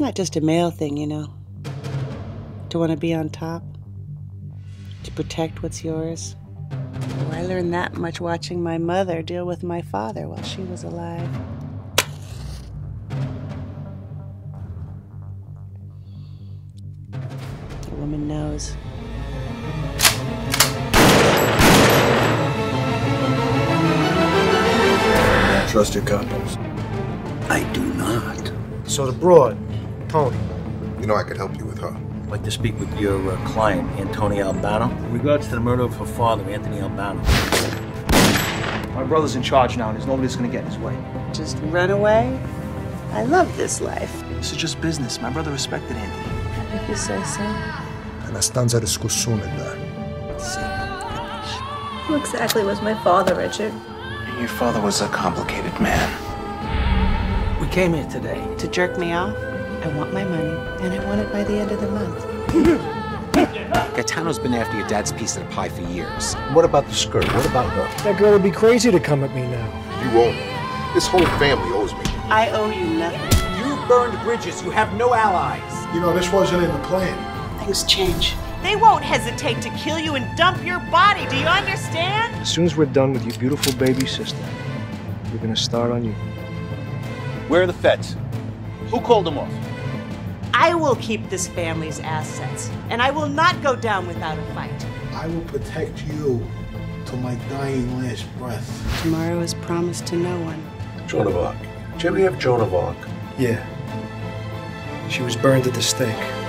It's not just a male thing, you know, to want to be on top, to protect what's yours. Well, I learned that much watching my mother deal with my father while she was alive. A woman knows. Trust your condoms. I do not. So the broad, Tony. You know I could help you with her. I'd like to speak with your client, Antonio Albano, in regards to the murder of her father, Anthony Albano. My brother's in charge now, and there's nobody's gonna get in his way. Just run away? I love this life. This is just business. My brother respected Anthony. If you say so. Una stanza discussione da. Who exactly was my father, Richard? Your father was a complicated man. We came here today. To jerk me off? I want my money, and I want it by the end of the month. Catano's been after your dad's piece of the pie for years. What about the skirt? What about her? That girl would be crazy to come at me now. You owe me. This whole family owes me. I owe you nothing. You burned bridges. You have no allies. You know, this wasn't in the plan. Things change. They won't hesitate to kill you and dump your body, do you understand? As soon as we're done with your beautiful baby sister, we're gonna start on you. Where are the feds? Who called them off? I will keep this family's assets, and I will not go down without a fight. I will protect you till my dying last breath. Tomorrow is promised to no one. Joan of Arc. Did you ever have Joan of Arc? Yeah. She was burned at the stake.